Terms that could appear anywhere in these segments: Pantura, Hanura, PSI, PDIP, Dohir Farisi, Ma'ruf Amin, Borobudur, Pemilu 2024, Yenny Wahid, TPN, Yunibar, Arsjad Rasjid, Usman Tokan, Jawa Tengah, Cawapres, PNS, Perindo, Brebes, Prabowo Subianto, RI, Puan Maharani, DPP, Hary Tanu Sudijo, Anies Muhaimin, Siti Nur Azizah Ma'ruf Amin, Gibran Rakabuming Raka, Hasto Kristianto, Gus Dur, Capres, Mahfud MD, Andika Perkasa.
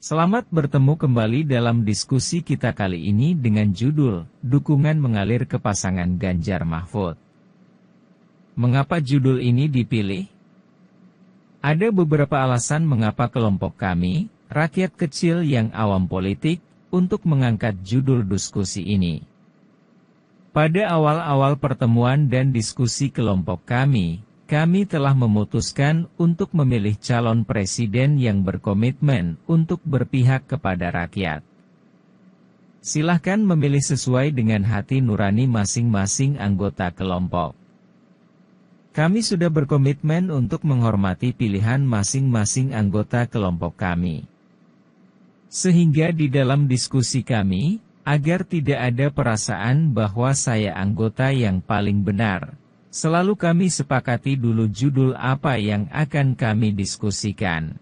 Selamat bertemu kembali dalam diskusi kita kali ini dengan judul, Dukungan Mengalir ke Pasangan Ganjar Mahfud. Mengapa judul ini dipilih? Ada beberapa alasan mengapa kelompok kami, rakyat kecil yang awam politik, untuk mengangkat judul diskusi ini. Pada awal-awal pertemuan dan diskusi kelompok kami telah memutuskan untuk memilih calon presiden yang berkomitmen untuk berpihak kepada rakyat. Silahkan memilih sesuai dengan hati nurani masing-masing anggota kelompok. Kami sudah berkomitmen untuk menghormati pilihan masing-masing anggota kelompok kami. Sehingga di dalam diskusi kami, agar tidak ada perasaan bahwa saya anggota yang paling benar, selalu kami sepakati dulu judul apa yang akan kami diskusikan.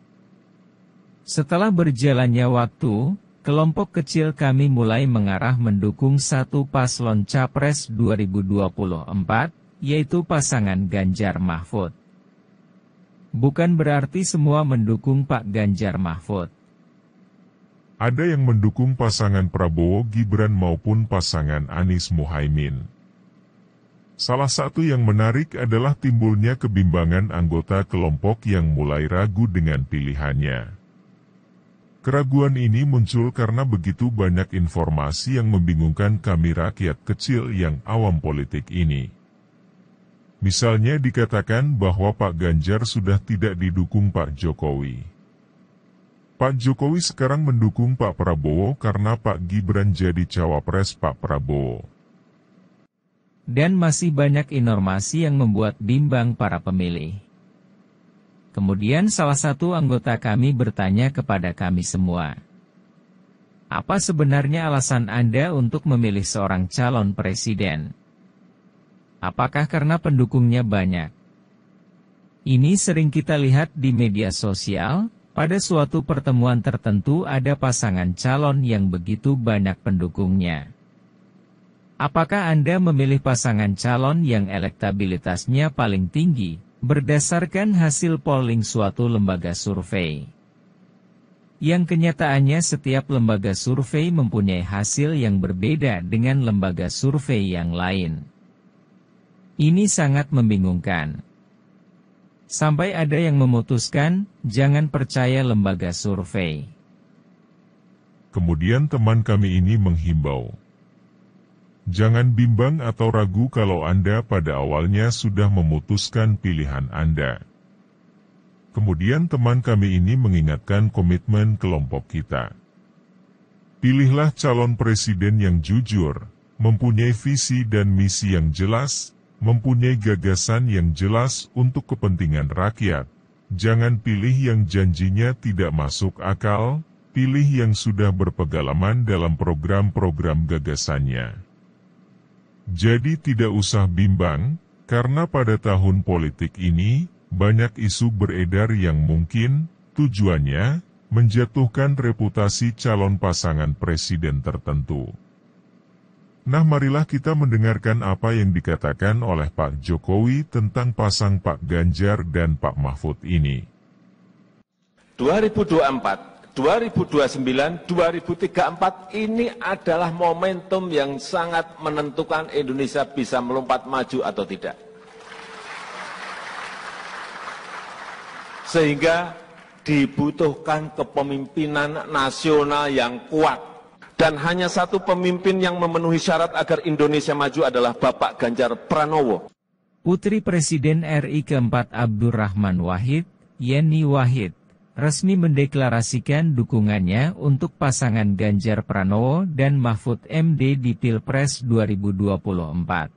Setelah berjalannya waktu, kelompok kecil kami mulai mengarah mendukung satu paslon Capres 2024, yaitu pasangan Ganjar Mahfud. Bukan berarti semua mendukung Pak Ganjar Mahfud. Ada yang mendukung pasangan Prabowo Gibran maupun pasangan Anies Muhaimin. Salah satu yang menarik adalah timbulnya kebimbangan anggota kelompok yang mulai ragu dengan pilihannya. Keraguan ini muncul karena begitu banyak informasi yang membingungkan kami rakyat kecil yang awam politik ini. Misalnya dikatakan bahwa Pak Ganjar sudah tidak didukung Pak Jokowi. Pak Jokowi sekarang mendukung Pak Prabowo karena Pak Gibran jadi cawapres Pak Prabowo. Dan masih banyak informasi yang membuat bimbang para pemilih. Kemudian salah satu anggota kami bertanya kepada kami semua, apa sebenarnya alasan Anda untuk memilih seorang calon presiden? Apakah karena pendukungnya banyak? Ini sering kita lihat di media sosial, pada suatu pertemuan tertentu ada pasangan calon yang begitu banyak pendukungnya. Apakah Anda memilih pasangan calon yang elektabilitasnya paling tinggi, berdasarkan hasil polling suatu lembaga survei? Yang kenyataannya setiap lembaga survei mempunyai hasil yang berbeda dengan lembaga survei yang lain. Ini sangat membingungkan. Sampai ada yang memutuskan, jangan percaya lembaga survei. Kemudian teman kami ini menghimbau, jangan bimbang atau ragu kalau Anda pada awalnya sudah memutuskan pilihan Anda. Kemudian teman kami ini mengingatkan komitmen kelompok kita. Pilihlah calon presiden yang jujur, mempunyai visi dan misi yang jelas, mempunyai gagasan yang jelas untuk kepentingan rakyat. Jangan pilih yang janjinya tidak masuk akal, pilih yang sudah berpengalaman dalam program-program gagasannya. Jadi tidak usah bimbang, karena pada tahun politik ini, banyak isu beredar yang mungkin, tujuannya, menjatuhkan reputasi calon pasangan presiden tertentu. Nah marilah kita mendengarkan apa yang dikatakan oleh Pak Jokowi tentang pasang Pak Ganjar dan Pak Mahfud ini. 2024. 2029, 2034 ini adalah momentum yang sangat menentukan Indonesia bisa melompat maju atau tidak. Sehingga dibutuhkan kepemimpinan nasional yang kuat. Dan hanya satu pemimpin yang memenuhi syarat agar Indonesia maju adalah Bapak Ganjar Pranowo. Putri Presiden RI keempat Abdurrahman Wahid, Yenny Wahid, resmi mendeklarasikan dukungannya untuk pasangan Ganjar Pranowo dan Mahfud MD di Pilpres 2024.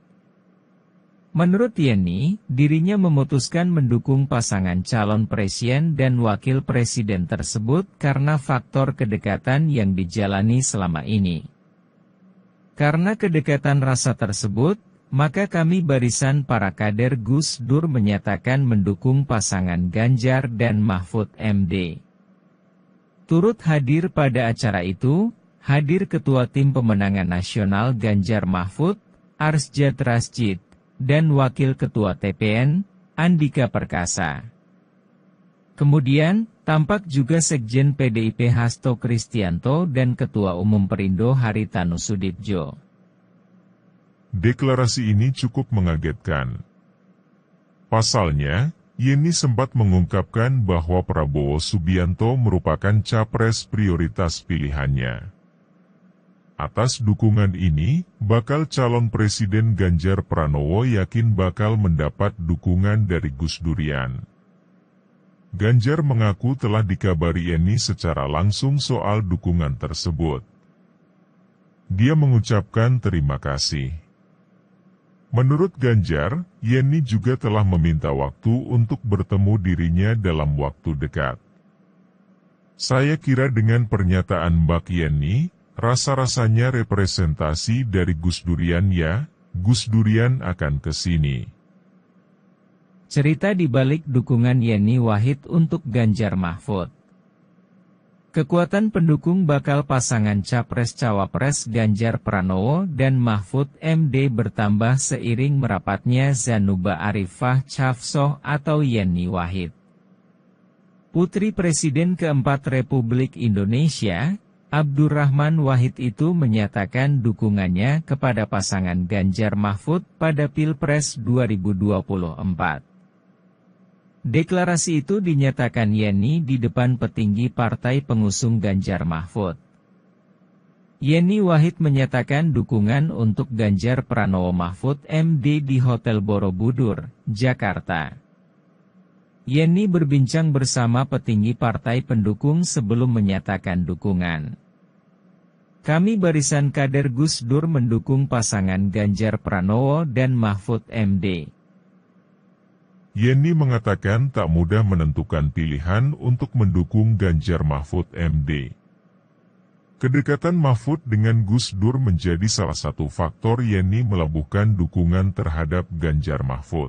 Menurut Yenny, dirinya memutuskan mendukung pasangan calon presiden dan wakil presiden tersebut karena faktor kedekatan yang dijalani selama ini. Karena kedekatan rasa tersebut, maka kami barisan para kader Gus Dur menyatakan mendukung pasangan Ganjar dan Mahfud MD. Turut hadir pada acara itu, hadir Ketua Tim Pemenangan Nasional Ganjar Mahfud, Arsjad Rasjid, dan Wakil Ketua TPN, Andika Perkasa. Kemudian, tampak juga Sekjen PDIP Hasto Kristianto dan Ketua Umum Perindo Hary Tanu Sudijo. Deklarasi ini cukup mengagetkan. Pasalnya, Yenny sempat mengungkapkan bahwa Prabowo Subianto merupakan capres prioritas pilihannya. Atas dukungan ini, bakal calon presiden Ganjar Pranowo yakin bakal mendapat dukungan dari Gus Durian. Ganjar mengaku telah dikabari Yenny secara langsung soal dukungan tersebut. Dia mengucapkan terima kasih. Menurut Ganjar, Yenny juga telah meminta waktu untuk bertemu dirinya dalam waktu dekat. Saya kira dengan pernyataan Mbak Yenny, rasa-rasanya representasi dari Gus Durian ya, Gus Durian akan kesini. Cerita dibalik dukungan Yenny Wahid untuk Ganjar Mahfud. Kekuatan pendukung bakal pasangan Capres-Cawapres Ganjar Pranowo dan Mahfud MD bertambah seiring merapatnya Zanuba Arifah Chafsoh atau Yenny Wahid. Putri Presiden keempat Republik Indonesia, Abdurrahman Wahid itu menyatakan dukungannya kepada pasangan Ganjar Mahfud pada Pilpres 2024. Deklarasi itu dinyatakan Yenny di depan petinggi partai pengusung Ganjar Mahfud. Yenny Wahid menyatakan dukungan untuk Ganjar Pranowo Mahfud MD di Hotel Borobudur, Jakarta. Yenny berbincang bersama petinggi partai pendukung sebelum menyatakan dukungan. Kami barisan kader Gus Dur mendukung pasangan Ganjar Pranowo dan Mahfud MD. Yenny mengatakan tak mudah menentukan pilihan untuk mendukung Ganjar Mahfud MD. Kedekatan Mahfud dengan Gus Dur menjadi salah satu faktor Yenny melabuhkan dukungan terhadap Ganjar Mahfud.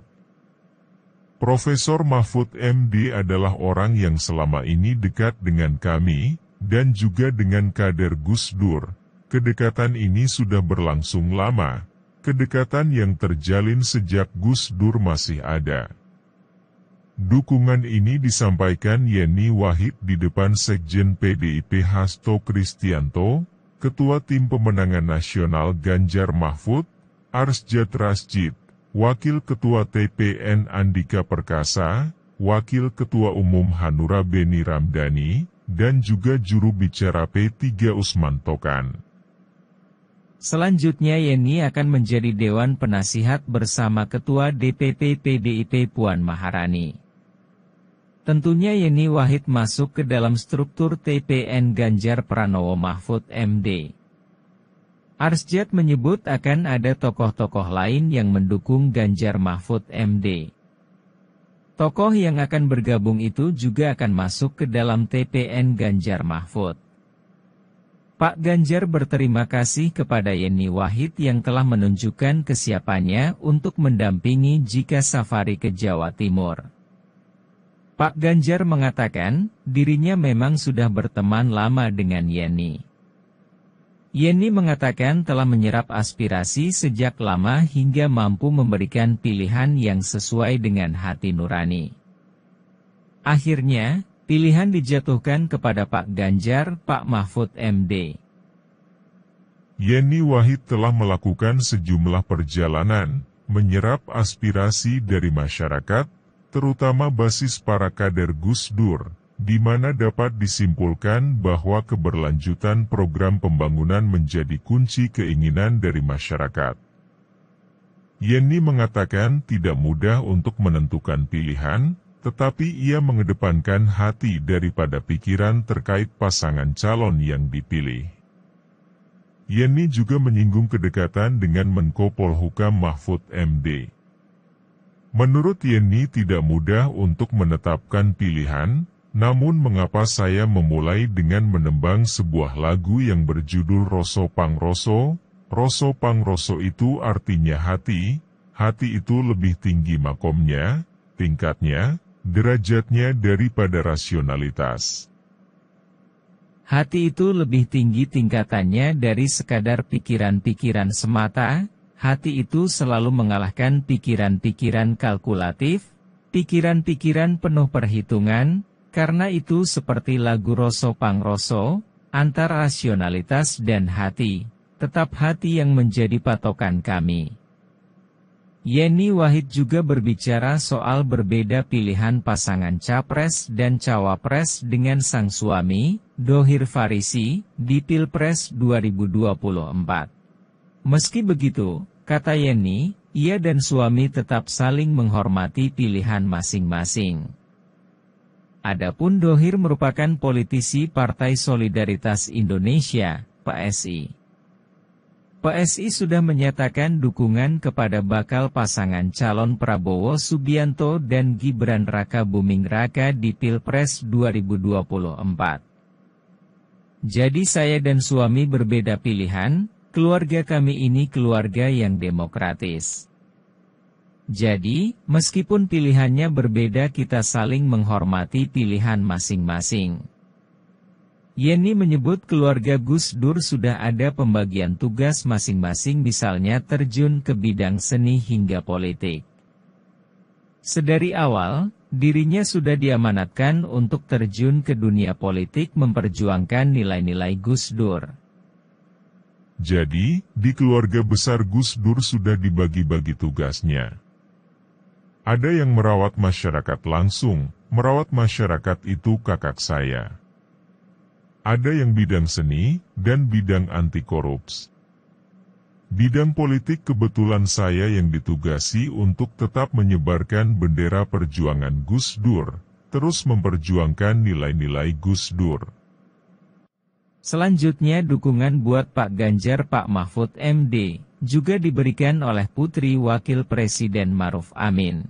Profesor Mahfud MD adalah orang yang selama ini dekat dengan kami, dan juga dengan kader Gus Dur. Kedekatan ini sudah berlangsung lama, kedekatan yang terjalin sejak Gus Dur masih ada. Dukungan ini disampaikan Yenny Wahid di depan Sekjen PDIP Hasto Kristianto, Ketua Tim Pemenangan Nasional Ganjar Mahfud, Arsjad Rasjid, Wakil Ketua TPN Andika Perkasa, Wakil Ketua Umum Hanura Beni Ramdhani, dan juga juru bicara P3 Usman Tokan. Selanjutnya Yenny akan menjadi Dewan Penasihat bersama Ketua DPP PDIP Puan Maharani. Tentunya Yenny Wahid masuk ke dalam struktur TPN Ganjar Pranowo Mahfud MD. Arsjad menyebut akan ada tokoh-tokoh lain yang mendukung Ganjar Mahfud MD. Tokoh yang akan bergabung itu juga akan masuk ke dalam TPN Ganjar Mahfud. Pak Ganjar berterima kasih kepada Yenny Wahid yang telah menunjukkan kesiapannya untuk mendampingi jika safari ke Jawa Timur. Pak Ganjar mengatakan, dirinya memang sudah berteman lama dengan Yenny. Yenny mengatakan telah menyerap aspirasi sejak lama hingga mampu memberikan pilihan yang sesuai dengan hati nurani. Akhirnya, pilihan dijatuhkan kepada Pak Ganjar, Pak Mahfud MD. Yenny Wahid telah melakukan sejumlah perjalanan, menyerap aspirasi dari masyarakat, terutama basis para kader Gus Dur, di mana dapat disimpulkan bahwa keberlanjutan program pembangunan menjadi kunci keinginan dari masyarakat. Yenny mengatakan tidak mudah untuk menentukan pilihan, tetapi ia mengedepankan hati daripada pikiran terkait pasangan calon yang dipilih. Yenny juga menyinggung kedekatan dengan Menko Polhukam Mahfud MD. Menurut Yenny tidak mudah untuk menetapkan pilihan, namun mengapa saya memulai dengan menembang sebuah lagu yang berjudul Roso Pang Roso? Roso Pang Roso itu artinya hati, hati itu lebih tinggi makomnya, tingkatnya, derajatnya daripada rasionalitas. Hati itu lebih tinggi tingkatannya dari sekadar pikiran-pikiran semata, hati itu selalu mengalahkan pikiran-pikiran kalkulatif, pikiran-pikiran penuh perhitungan, Karena itu seperti lagu Roso Pangroso, antara rasionalitas dan hati, tetap hati yang menjadi patokan kami. Yenny Wahid juga berbicara soal berbeda pilihan pasangan Capres dan Cawapres dengan sang suami, Dohir Farisi, di Pilpres 2024. Meski begitu, kata Yenny, ia dan suami tetap saling menghormati pilihan masing-masing. Adapun Dohir merupakan politisi Partai Solidaritas Indonesia, PSI. PSI sudah menyatakan dukungan kepada bakal pasangan calon Prabowo Subianto dan Gibran Rakabuming Raka di Pilpres 2024. Jadi saya dan suami berbeda pilihan, keluarga kami ini keluarga yang demokratis. Jadi, meskipun pilihannya berbeda kita saling menghormati pilihan masing-masing. Yenny menyebut keluarga Gus Dur sudah ada pembagian tugas masing-masing, misalnya terjun ke bidang seni hingga politik. Sedari awal, dirinya sudah diamanatkan untuk terjun ke dunia politik memperjuangkan nilai-nilai Gus Dur. Jadi, di keluarga besar Gus Dur sudah dibagi-bagi tugasnya. Ada yang merawat masyarakat langsung, merawat masyarakat itu kakak saya. Ada yang bidang seni, dan bidang anti korupsi. Bidang politik kebetulan saya yang ditugasi untuk tetap menyebarkan bendera perjuangan Gus Dur, terus memperjuangkan nilai-nilai Gus Dur. Selanjutnya dukungan buat Pak Ganjar Pak Mahfud MD, juga diberikan oleh Putri Wakil Presiden Ma'ruf Amin.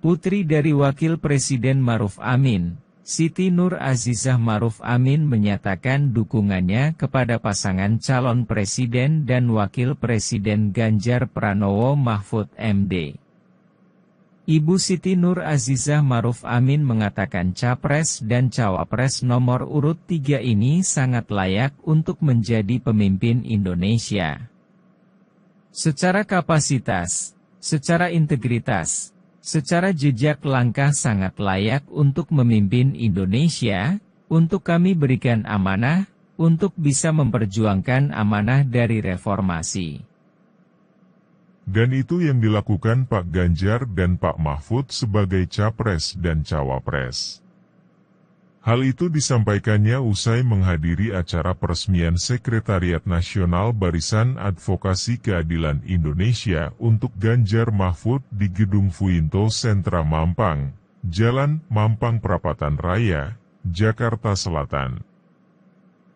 Putri dari Wakil Presiden Ma'ruf Amin, Siti Nur Azizah Ma'ruf Amin menyatakan dukungannya kepada pasangan calon presiden dan wakil presiden Ganjar Pranowo Mahfud MD. Ibu Siti Nur Azizah Ma'ruf Amin mengatakan Capres dan Cawapres nomor urut 3 ini sangat layak untuk menjadi pemimpin Indonesia. Secara kapasitas, secara integritas, secara jejak langkah sangat layak untuk memimpin Indonesia, untuk kami berikan amanah, untuk bisa memperjuangkan amanah dari reformasi. Dan itu yang dilakukan Pak Ganjar dan Pak Mahfud sebagai Capres dan Cawapres. Hal itu disampaikannya usai menghadiri acara peresmian Sekretariat Nasional Barisan Advokasi Keadilan Indonesia untuk Ganjar Mahfud di Gedung Fuinto Sentra Mampang, Jalan Mampang Prapatan Raya, Jakarta Selatan.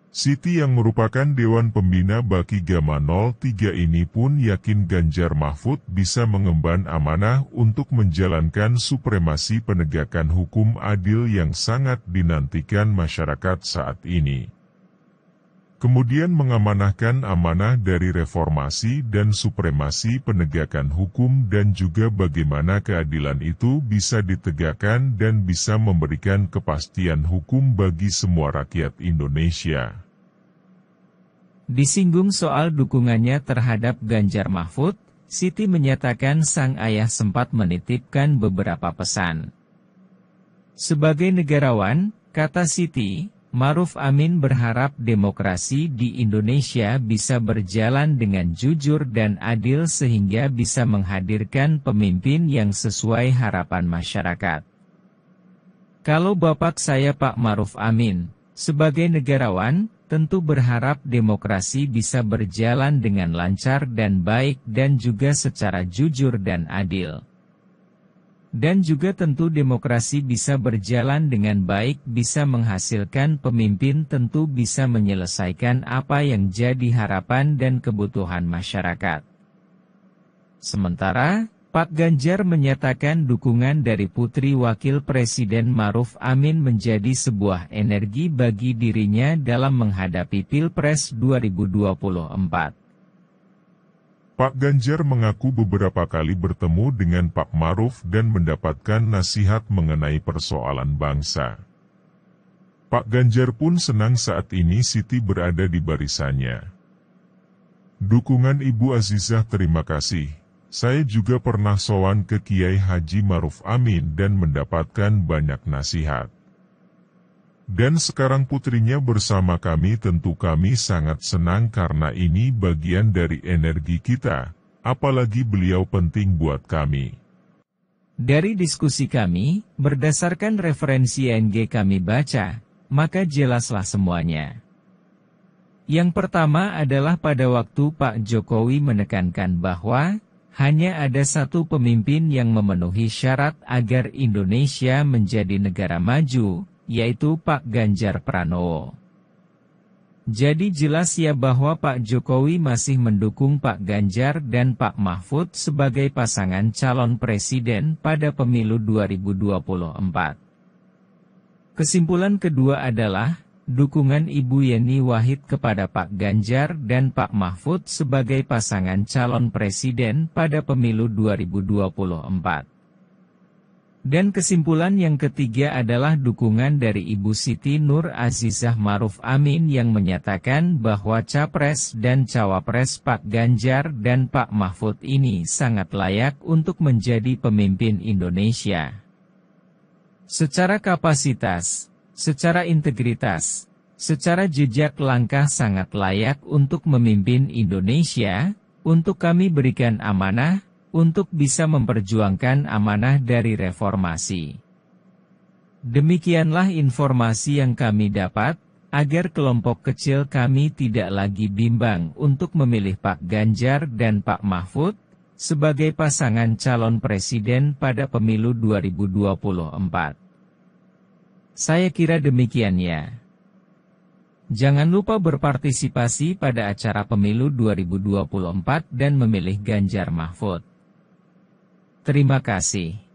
Siti yang merupakan Dewan Pembina Bakigama 03 ini pun yakin Ganjar Mahfud bisa mengemban amanah untuk menjalankan supremasi penegakan hukum adil yang sangat dinantikan masyarakat saat ini. Kemudian mengamanahkan amanah dari reformasi dan supremasi penegakan hukum dan juga bagaimana keadilan itu bisa ditegakkan dan bisa memberikan kepastian hukum bagi semua rakyat Indonesia. Disinggung soal dukungannya terhadap Ganjar Mahfud, Siti menyatakan sang ayah sempat menitipkan beberapa pesan. Sebagai negarawan, kata Siti, Ma'ruf Amin berharap demokrasi di Indonesia bisa berjalan dengan jujur dan adil sehingga bisa menghadirkan pemimpin yang sesuai harapan masyarakat. Kalau bapak saya Pak Ma'ruf Amin, sebagai negarawan, tentu berharap demokrasi bisa berjalan dengan lancar dan baik dan juga secara jujur dan adil. Dan juga tentu demokrasi bisa berjalan dengan baik, bisa menghasilkan pemimpin tentu bisa menyelesaikan apa yang jadi harapan dan kebutuhan masyarakat. Sementara, Pak Ganjar menyatakan dukungan dari Putri Wakil Presiden Ma'ruf Amin menjadi sebuah energi bagi dirinya dalam menghadapi Pilpres 2024. Pak Ganjar mengaku beberapa kali bertemu dengan Pak Ma'ruf dan mendapatkan nasihat mengenai persoalan bangsa. Pak Ganjar pun senang saat ini Siti berada di barisannya. Dukungan Ibu Azizah terima kasih, Saya juga pernah sowan ke Kiai Haji Ma'ruf Amin dan mendapatkan banyak nasihat. Dan sekarang putrinya bersama kami, tentu kami sangat senang karena ini bagian dari energi kita, apalagi beliau penting buat kami. Dari diskusi kami, berdasarkan referensi NG kami baca, maka jelaslah semuanya. Yang pertama adalah pada waktu Pak Jokowi menekankan bahwa hanya ada satu pemimpin yang memenuhi syarat agar Indonesia menjadi negara maju, yaitu Pak Ganjar Pranowo. Jadi jelas ya bahwa Pak Jokowi masih mendukung Pak Ganjar dan Pak Mahfud sebagai pasangan calon presiden pada pemilu 2024. Kesimpulan kedua adalah dukungan Ibu Yenny Wahid kepada Pak Ganjar dan Pak Mahfud sebagai pasangan calon presiden pada pemilu 2024. Dan kesimpulan yang ketiga adalah dukungan dari Ibu Siti Nur Azizah Ma'ruf Amin yang menyatakan bahwa Capres dan Cawapres Pak Ganjar dan Pak Mahfud ini sangat layak untuk menjadi pemimpin Indonesia. Secara kapasitas, secara integritas, secara jejak langkah sangat layak untuk memimpin Indonesia, untuk kami berikan amanah, untuk bisa memperjuangkan amanah dari reformasi. Demikianlah informasi yang kami dapat, agar kelompok kecil kami tidak lagi bimbang untuk memilih Pak Ganjar dan Pak Mahfud sebagai pasangan calon presiden pada pemilu 2024. Saya kira demikiannya. Jangan lupa berpartisipasi pada acara pemilu 2024 dan memilih Ganjar Mahfud. Terima kasih.